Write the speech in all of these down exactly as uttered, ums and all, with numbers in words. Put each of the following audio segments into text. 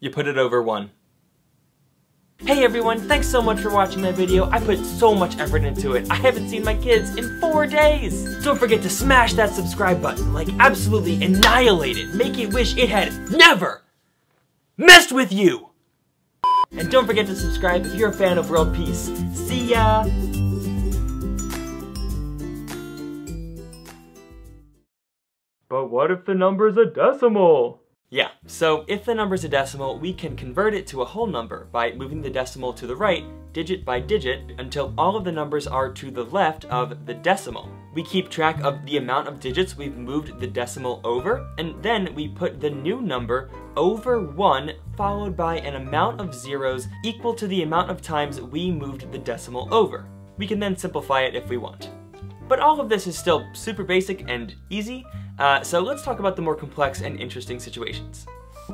you put it over one. Hey everyone, thanks so much for watching that video. I put so much effort into it. I haven't seen my kids in four days. Don't forget to smash that subscribe button, like absolutely annihilate it. Make it wish it had never messed with you. And don't forget to subscribe if you're a fan of world peace. See ya. But what if the number's a decimal? Yeah, so if the number's a decimal, we can convert it to a whole number by moving the decimal to the right, digit by digit, until all of the numbers are to the left of the decimal. We keep track of the amount of digits we've moved the decimal over, and then we put the new number over one, followed by an amount of zeros equal to the amount of times we moved the decimal over. We can then simplify it if we want. But all of this is still super basic and easy, uh, so let's talk about the more complex and interesting situations.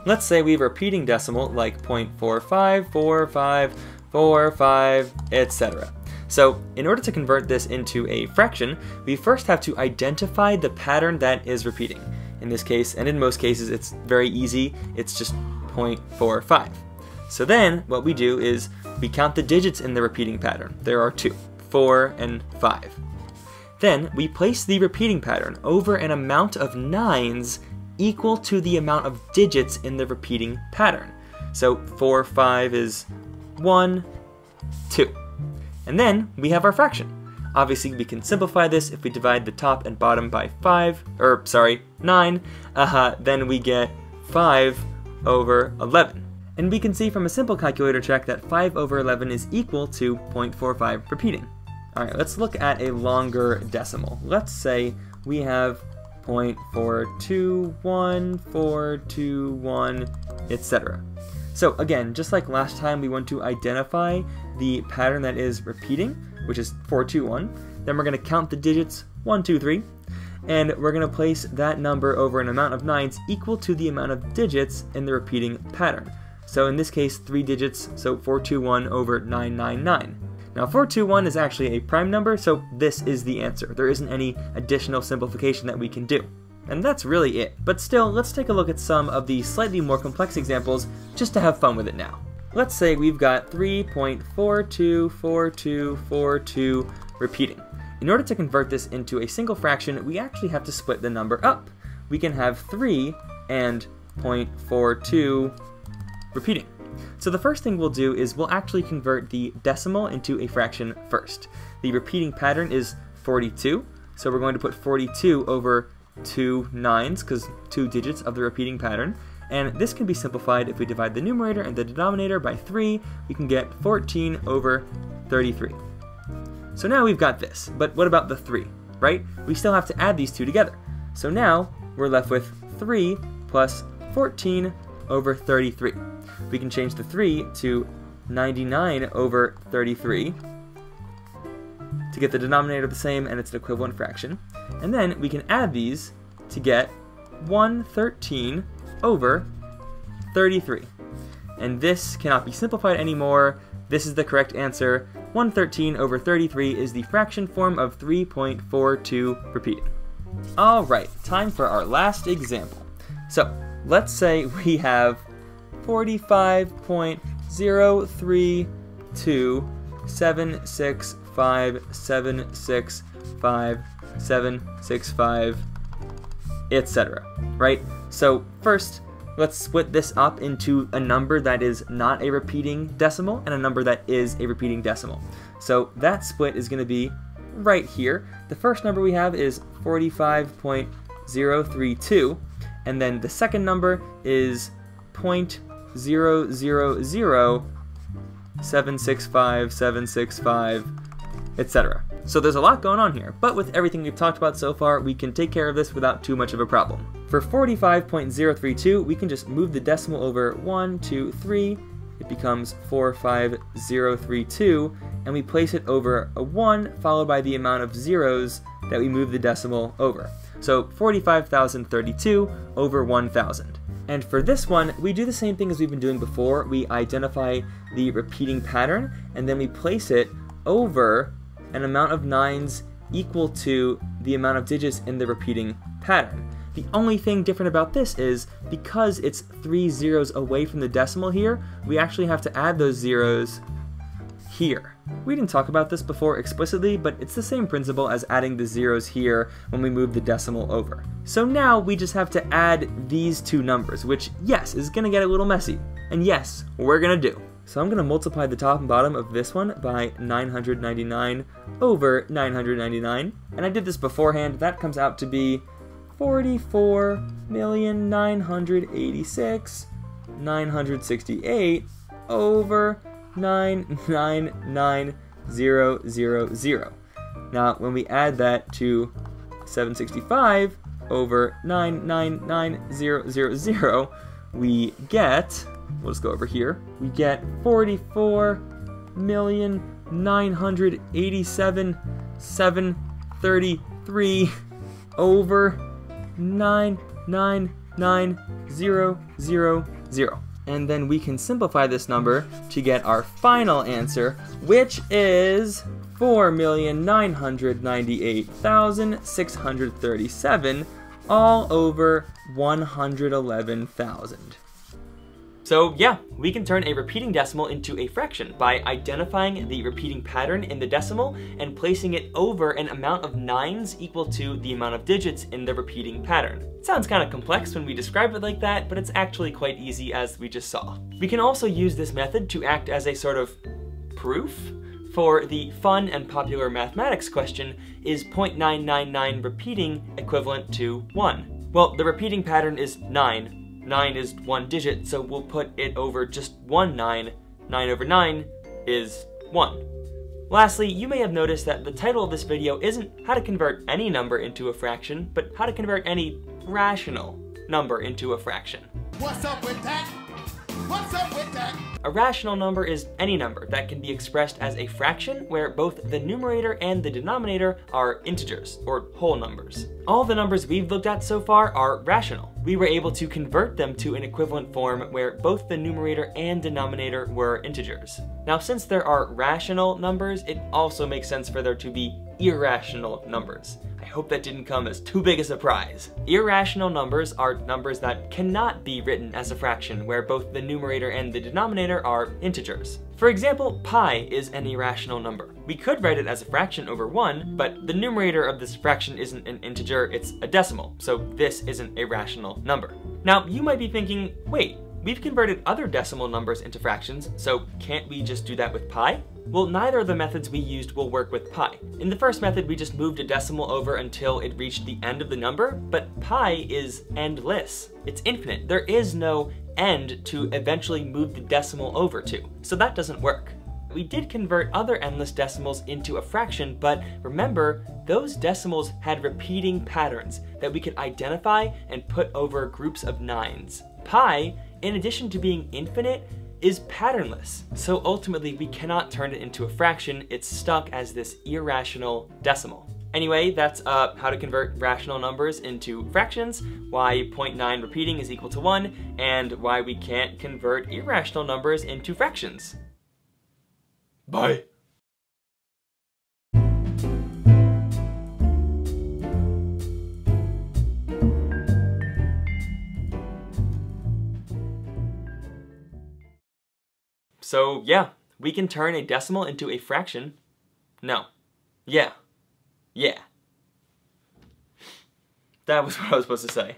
Let's say we have a repeating decimal like zero point four five four five four five, et cetera. So in order to convert this into a fraction, we first have to identify the pattern that is repeating. In this case, and in most cases, it's very easy, it's just zero point four five. So then what we do is we count the digits in the repeating pattern. There are two, four and five. Then we place the repeating pattern over an amount of nines equal to the amount of digits in the repeating pattern. So four, five is one, two. And then we have our fraction. Obviously we can simplify this if we divide the top and bottom by five, or sorry, nine, uh-huh, then we get five over eleven. And we can see from a simple calculator check that five over eleven is equal to zero point four five repeating. All right, let's look at a longer decimal. Let's say we have zero point four two one four two one, et cetera. So again, just like last time, we want to identify the pattern that is repeating, which is four two one. Then we're gonna count the digits one two three, and we're gonna place that number over an amount of nines equal to the amount of digits in the repeating pattern. So in this case, three digits, so four two one over nine nine nine. Now four two one is actually a prime number, so this is the answer. There isn't any additional simplification that we can do. And that's really it. But still, let's take a look at some of the slightly more complex examples just to have fun with it now. Let's say we've got three point four two four two four two repeating. In order to convert this into a single fraction, we actually have to split the number up. We can have three and zero point four two repeating. So the first thing we'll do is we'll actually convert the decimal into a fraction first. The repeating pattern is forty-two, so we're going to put forty-two over two nines, because two digits of the repeating pattern, and this can be simplified if we divide the numerator and the denominator by three, we can get fourteen over thirty-three. So now we've got this, but what about the three, right? We still have to add these two together. So now we're left with three plus fourteen over thirty-three. We can change the three to ninety-nine over thirty-three to get the denominator the same, and it's an equivalent fraction. And then we can add these to get one hundred thirteen over thirty-three. And this cannot be simplified anymore. This is the correct answer. one hundred thirteen over thirty-three is the fraction form of three point four two repeated. All right, time for our last example. So let's say we have forty-five point zero three two seven six five seven six five seven six five, et cetera, right? So first, let's split this up into a number that is not a repeating decimal and a number that is a repeating decimal. So that split is gonna be right here. The first number we have is forty-five point zero three two, and then the second number is zero point zero zero zero seven six five seven six five, et cetera. So there's a lot going on here, but with everything we've talked about so far, we can take care of this without too much of a problem. For forty-five point zero three two, we can just move the decimal over one, two, three, it becomes four five zero three two, and we place it over a one followed by the amount of zeros that we move the decimal over. So forty-five thousand thirty-two over one thousand. And for this one, we do the same thing as we've been doing before. We identify the repeating pattern, and then we place it over an amount of nines equal to the amount of digits in the repeating pattern. The only thing different about this is, because it's three zeros away from the decimal here, we actually have to add those zeros here. We didn't talk about this before explicitly, but it's the same principle as adding the zeros here when we move the decimal over. So now we just have to add these two numbers, which, yes, is gonna get a little messy. And yes, we're gonna do. So I'm gonna multiply the top and bottom of this one by nine hundred ninety-nine over nine hundred ninety-nine. And I did this beforehand. That comes out to be forty-four million nine hundred eighty-six thousand nine hundred sixty-eight over nine nine nine zero zero zero. Now, when we add that to seven sixty-five over nine nine nine zero zero zero, we get, we'll just go over here, we get forty-four million nine hundred eighty-seven thousand seven hundred thirty-three over nine nine nine zero zero zero. And then we can simplify this number to get our final answer, which is four million nine hundred ninety-eight thousand six hundred thirty-seven all over one hundred eleven thousand. So yeah, we can turn a repeating decimal into a fraction by identifying the repeating pattern in the decimal and placing it over an amount of nines equal to the amount of digits in the repeating pattern. It sounds kind of complex when we describe it like that, but it's actually quite easy, as we just saw. We can also use this method to act as a sort of proof for the fun and popular mathematics question, is zero point nine nine nine repeating equivalent to one? Well, the repeating pattern is nine. nine is one digit, so we'll put it over just one nine. nine over nine is one. Lastly, you may have noticed that the title of this video isn't how to convert any number into a fraction, but how to convert any rational number into a fraction. What's up with that? What's up with that? A rational number is any number that can be expressed as a fraction where both the numerator and the denominator are integers, or whole numbers. All the numbers we've looked at so far are rational. We were able to convert them to an equivalent form where both the numerator and denominator were integers. Now, since there are rational numbers, it also makes sense for there to be irrational numbers. I hope that didn't come as too big a surprise. Irrational numbers are numbers that cannot be written as a fraction where both the numerator and the denominator are integers. For example, pi is an irrational number. We could write it as a fraction over one, but the numerator of this fraction isn't an integer, it's a decimal, so this isn't a rational number. Now, you might be thinking, wait, we've converted other decimal numbers into fractions, so can't we just do that with pi? Well, neither of the methods we used will work with pi. In the first method, we just moved a decimal over until it reached the end of the number, but pi is endless. It's infinite. There is no end to eventually move the decimal over to, so that doesn't work. We did convert other endless decimals into a fraction, but remember, those decimals had repeating patterns that we could identify and put over groups of nines. Pi, in addition to being infinite, is patternless. So ultimately, we cannot turn it into a fraction. It's stuck as this irrational decimal. Anyway, that's uh, how to convert rational numbers into fractions, why zero point nine repeating is equal to one, and why we can't convert irrational numbers into fractions. Bye. So yeah, we can turn a decimal into a fraction. No. Yeah. Yeah. That was what I was supposed to say.